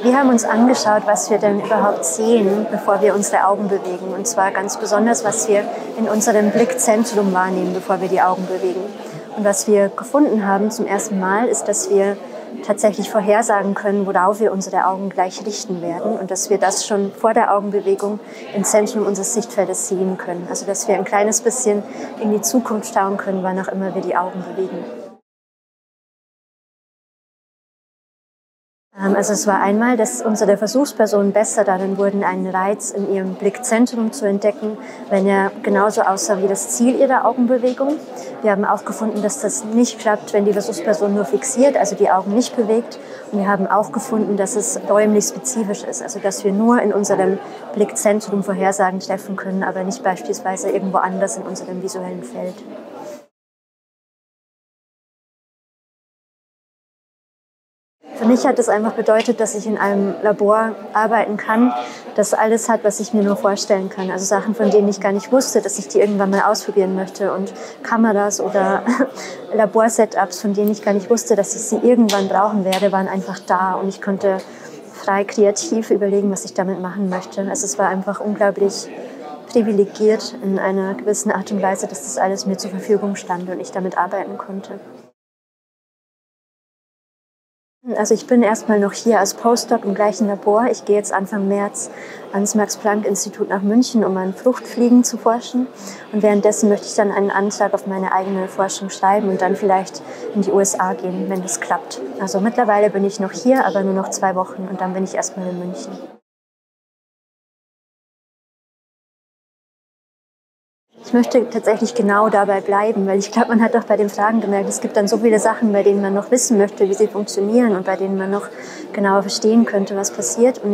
Wir haben uns angeschaut, was wir denn überhaupt sehen, bevor wir unsere Augen bewegen. Und zwar ganz besonders, was wir in unserem Blickzentrum wahrnehmen, bevor wir die Augen bewegen. Und was wir gefunden haben zum ersten Mal, ist, dass wir tatsächlich vorhersagen können, worauf wir unsere Augen gleich richten werden und dass wir das schon vor der Augenbewegung im Zentrum unseres Sichtfeldes sehen können. Also dass wir ein kleines bisschen in die Zukunft schauen können, wann auch immer wir die Augen bewegen. Also es war einmal, dass unsere Versuchspersonen besser darin wurden, einen Reiz in ihrem Blickzentrum zu entdecken, wenn er genauso aussah wie das Ziel ihrer Augenbewegung. Wir haben auch gefunden, dass das nicht klappt, wenn die Versuchsperson nur fixiert, also die Augen nicht bewegt. Und wir haben auch gefunden, dass es räumlich spezifisch ist, also dass wir nur in unserem Blickzentrum Vorhersagen treffen können, aber nicht beispielsweise irgendwo anders in unserem visuellen Feld. Für mich hat es einfach bedeutet, dass ich in einem Labor arbeiten kann, das alles hat, was ich mir nur vorstellen kann. Also Sachen, von denen ich gar nicht wusste, dass ich die irgendwann mal ausprobieren möchte. Und Kameras oder Laborsetups, von denen ich gar nicht wusste, dass ich sie irgendwann brauchen werde, waren einfach da. Und ich konnte frei kreativ überlegen, was ich damit machen möchte. Also es war einfach unglaublich privilegiert in einer gewissen Art und Weise, dass das alles mir zur Verfügung stand und ich damit arbeiten konnte. Also ich bin erstmal noch hier als Postdoc im gleichen Labor. Ich gehe jetzt Anfang März ans Max-Planck-Institut nach München, um an Fruchtfliegen zu forschen. Und währenddessen möchte ich dann einen Antrag auf meine eigene Forschung schreiben und dann vielleicht in die USA gehen, wenn das klappt. Also mittlerweile bin ich noch hier, aber nur noch 2 Wochen und dann bin ich erstmal in München. Ich möchte tatsächlich genau dabei bleiben, weil ich glaube, man hat auch bei den Fragen gemerkt, es gibt dann so viele Sachen, bei denen man noch wissen möchte, wie sie funktionieren und bei denen man noch genauer verstehen könnte, was passiert. Und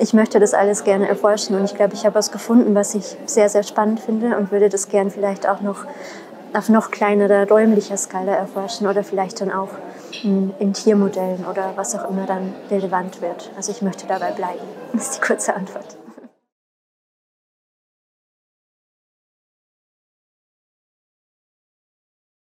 ich möchte das alles gerne erforschen und ich glaube, ich habe was gefunden, was ich sehr, sehr spannend finde und würde das gern vielleicht auch noch auf noch kleinerer, räumlicher Skala erforschen oder vielleicht dann auch in Tiermodellen oder was auch immer dann relevant wird. Also ich möchte dabei bleiben, ist die kurze Antwort.